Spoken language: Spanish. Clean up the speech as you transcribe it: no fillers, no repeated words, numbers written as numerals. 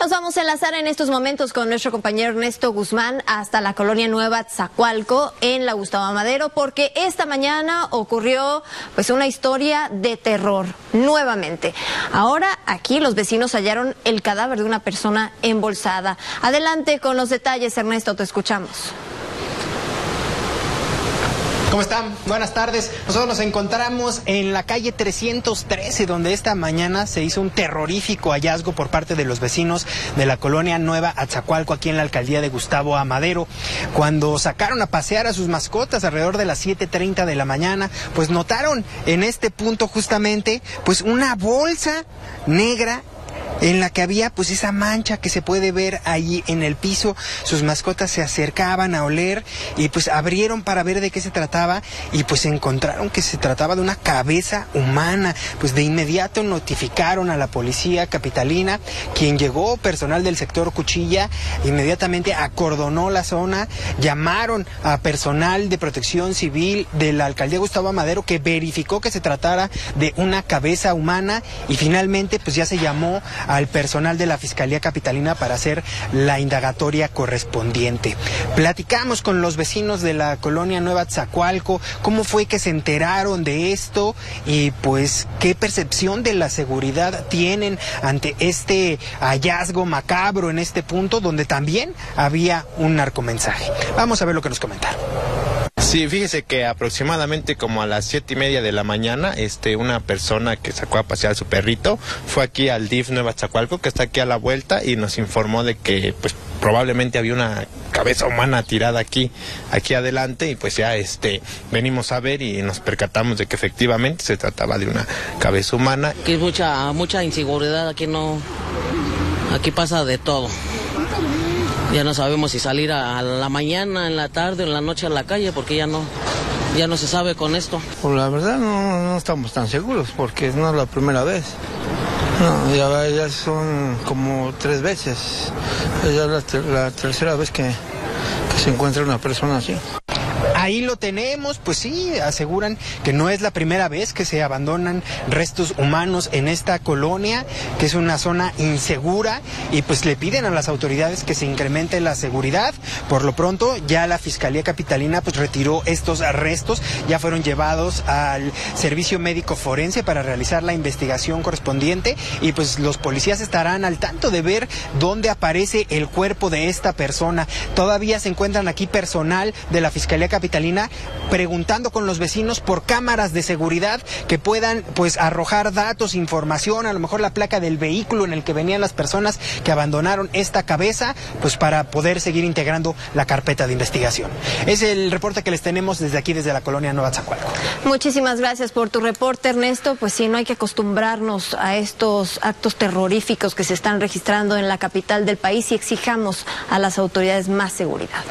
Nos vamos a enlazar en estos momentos con nuestro compañero Ernesto Guzmán hasta la colonia Nueva Atzacoalco en la Gustavo A. Madero, porque esta mañana ocurrió pues una historia de terror nuevamente. Ahora aquí los vecinos hallaron el cadáver de una persona embolsada. Adelante con los detalles, Ernesto, te escuchamos. ¿Cómo están? Buenas tardes. Nosotros nos encontramos en la calle 313, donde esta mañana se hizo un terrorífico hallazgo por parte de los vecinos de la colonia Nueva Atzacoalco, aquí en la alcaldía de Gustavo A. Madero. Cuando sacaron a pasear a sus mascotas alrededor de las 7:30 de la mañana, pues notaron en este punto justamente pues una bolsa negra en la que había pues esa mancha que se puede ver allí en el piso. Sus mascotas se acercaban a oler y pues abrieron para ver de qué se trataba y pues encontraron que se trataba de una cabeza humana. Pues de inmediato notificaron a la policía capitalina, quien llegó, personal del sector Cuchilla, inmediatamente acordonó la zona, llamaron a personal de protección civil de la alcaldía Gustavo A. Madero, que verificó que se tratara de una cabeza humana, y finalmente pues ya se llamó al personal de la Fiscalía Capitalina para hacer la indagatoria correspondiente. Platicamos con los vecinos de la colonia Nueva Atzacoalco cómo fue que se enteraron de esto y pues qué percepción de la seguridad tienen ante este hallazgo macabro en este punto donde también había un narcomensaje. Vamos a ver lo que nos comentaron. Sí, fíjese que aproximadamente como a las 7:30 de la mañana, una persona que sacó a pasear a su perrito fue aquí al DIF Nueva Chacualco, que está aquí a la vuelta, y nos informó de que pues probablemente había una cabeza humana tirada aquí adelante, y pues ya venimos a ver y nos percatamos de que efectivamente se trataba de una cabeza humana. Aquí es mucha inseguridad, aquí pasa de todo. Ya no sabemos si salir a la mañana, en la tarde o en la noche a la calle, porque ya no se sabe con esto. Pues la verdad no estamos tan seguros, porque no es la primera vez. No, ya son como 3 veces. Ya es la tercera vez que se encuentra una persona así. Ahí lo tenemos, pues sí, aseguran que no es la primera vez que se abandonan restos humanos en esta colonia, que es una zona insegura, y pues le piden a las autoridades que se incremente la seguridad. Por lo pronto ya la Fiscalía Capitalina pues retiró estos restos, ya fueron llevados al Servicio Médico Forense para realizar la investigación correspondiente, y pues los policías estarán al tanto de ver dónde aparece el cuerpo de esta persona. Todavía se encuentran aquí personal de la Fiscalía Capitalina preguntando con los vecinos por cámaras de seguridad que puedan pues arrojar datos, información, a lo mejor la placa del vehículo en el que venían las personas que abandonaron esta cabeza, pues para poder seguir integrando la carpeta de investigación. Es el reporte que les tenemos desde aquí, desde la colonia Nueva Atzacoalco. Muchísimas gracias por tu reporte, Ernesto. Pues sí, no hay que acostumbrarnos a estos actos terroríficos que se están registrando en la capital del país, y exijamos a las autoridades más seguridad.